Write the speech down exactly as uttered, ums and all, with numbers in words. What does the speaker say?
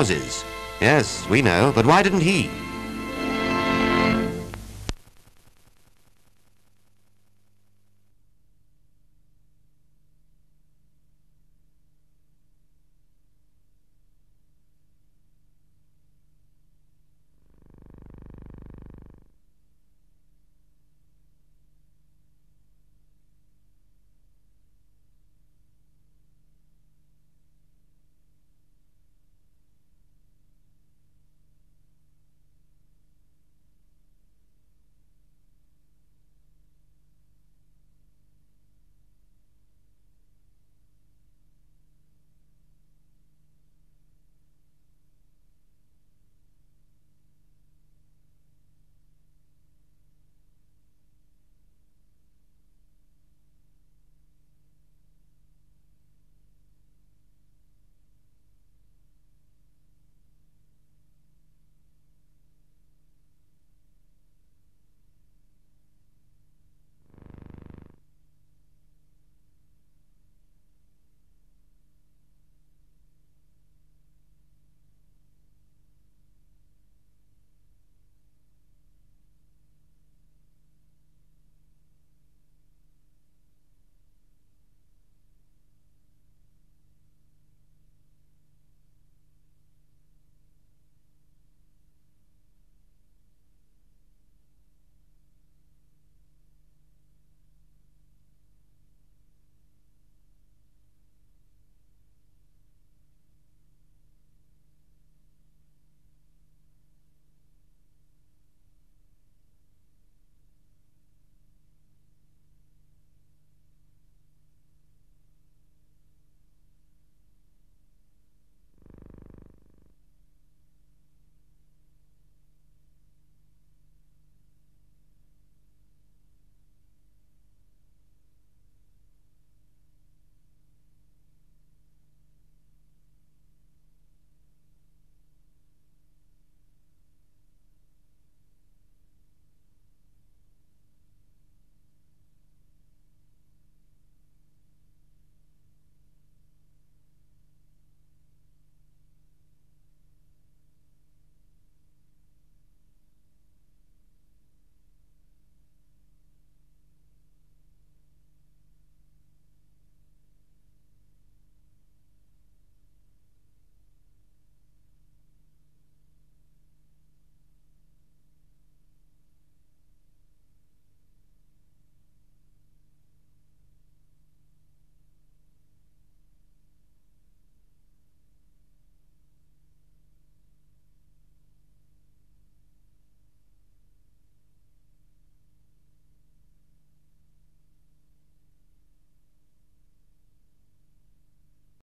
houses. Yes, we know, but why didn't he?